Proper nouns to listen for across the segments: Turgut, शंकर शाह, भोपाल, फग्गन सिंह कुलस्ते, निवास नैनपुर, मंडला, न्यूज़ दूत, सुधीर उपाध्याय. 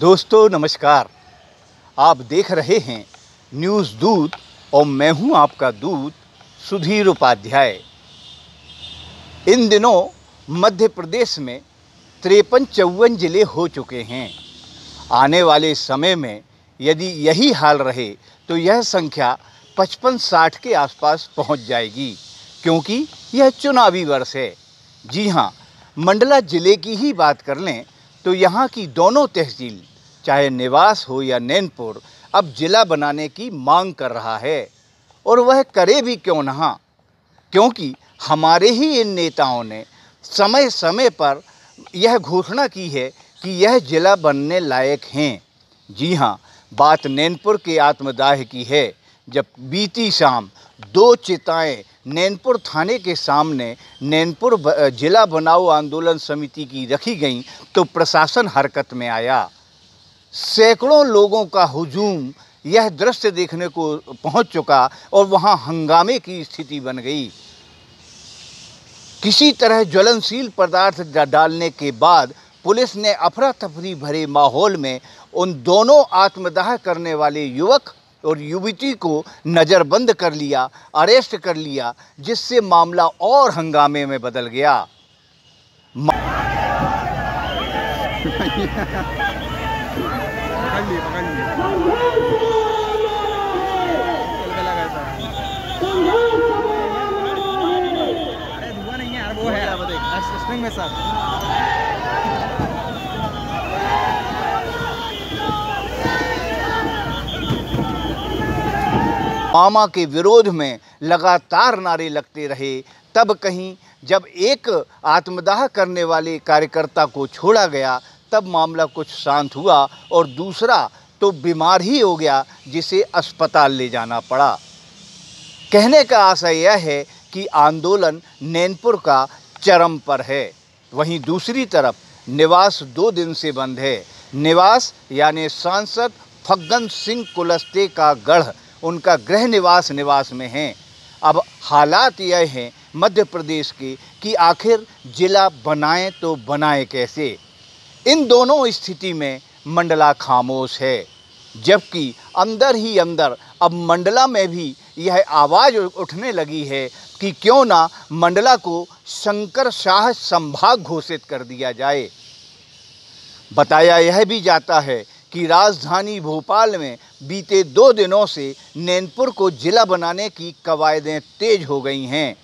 दोस्तों नमस्कार, आप देख रहे हैं न्यूज़ दूत और मैं हूं आपका दूत सुधीर उपाध्याय। इन दिनों मध्य प्रदेश में 53-54 जिले हो चुके हैं। आने वाले समय में यदि यही हाल रहे तो यह संख्या 55-60 के आसपास पहुंच जाएगी, क्योंकि यह चुनावी वर्ष है। जी हां, मंडला ज़िले की ही बात कर लें तो यहाँ की दोनों तहसील, चाहे निवास हो या नैनपुर, अब ज़िला बनाने की मांग कर रहा है। और वह करे भी क्यों ना, क्योंकि हमारे ही इन नेताओं ने समय समय पर यह घोषणा की है कि यह ज़िला बनने लायक हैं। जी हाँ, बात नैनपुर के आत्मदाह की है, जब बीती शाम 2 चिताएं नैनपुर थाने के सामने नैनपुर जिला बनाओ आंदोलन समिति की रखी गई तो प्रशासन हरकत में आया। सैकड़ों लोगों का हुजूम यह दृश्य देखने को पहुंच चुका और वहां हंगामे की स्थिति बन गई। किसी तरह ज्वलनशील पदार्थ डालने के बाद पुलिस ने अफरा तफरी भरे माहौल में उन दोनों आत्मदाह करने वाले युवक और युवती को नज़रबंद कर लिया, अरेस्ट कर लिया, जिससे मामला और हंगामे में बदल गया। मामा के विरोध में लगातार नारे लगते रहे। तब कहीं जब एक आत्मदाह करने वाले कार्यकर्ता को छोड़ा गया तब मामला कुछ शांत हुआ और दूसरा तो बीमार ही हो गया, जिसे अस्पताल ले जाना पड़ा। कहने का आशय यह है कि आंदोलन नैनपुर का चरम पर है। वहीं दूसरी तरफ निवास 2 दिन से बंद है। निवास यानी सांसद फग्गन सिंह कुलस्ते का गढ़, उनका गृह निवास निवास में हैं। अब हालात यह हैं मध्य प्रदेश के कि आखिर जिला बनाएं तो बनाएं कैसे। इन दोनों स्थिति में मंडला खामोश है, जबकि अंदर ही अंदर अब मंडला में भी यह आवाज़ उठने लगी है कि क्यों ना मंडला को शंकर शाह संभाग घोषित कर दिया जाए। बताया यह भी जाता है कि राजधानी भोपाल में बीते 2 दिनों से नैनपुर को जिला बनाने की कवायदें तेज हो गई हैं।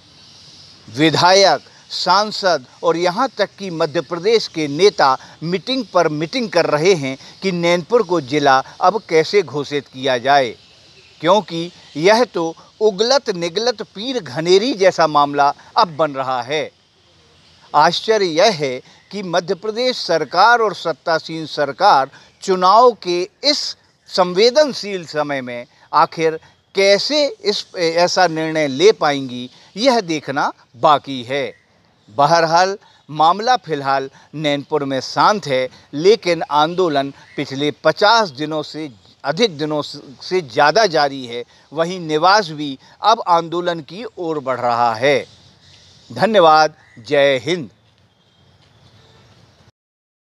विधायक, सांसद और यहाँ तक कि मध्य प्रदेश के नेता मीटिंग पर मीटिंग कर रहे हैं कि नैनपुर को जिला अब कैसे घोषित किया जाए, क्योंकि यह तो उगलत निगलत पीर घनेरी जैसा मामला अब बन रहा है। आश्चर्य यह है कि मध्य प्रदेश सरकार और सत्तासीन सरकार चुनाव के इस संवेदनशील समय में आखिर कैसे इस ऐसा निर्णय ले पाएंगी, यह देखना बाकी है। बहरहाल मामला फ़िलहाल नैनपुर में शांत है, लेकिन आंदोलन पिछले 50 दिनों से अधिक दिनों से ज़्यादा जारी है। वहीं निवास भी अब आंदोलन की ओर बढ़ रहा है। धन्यवाद। जय हिंद।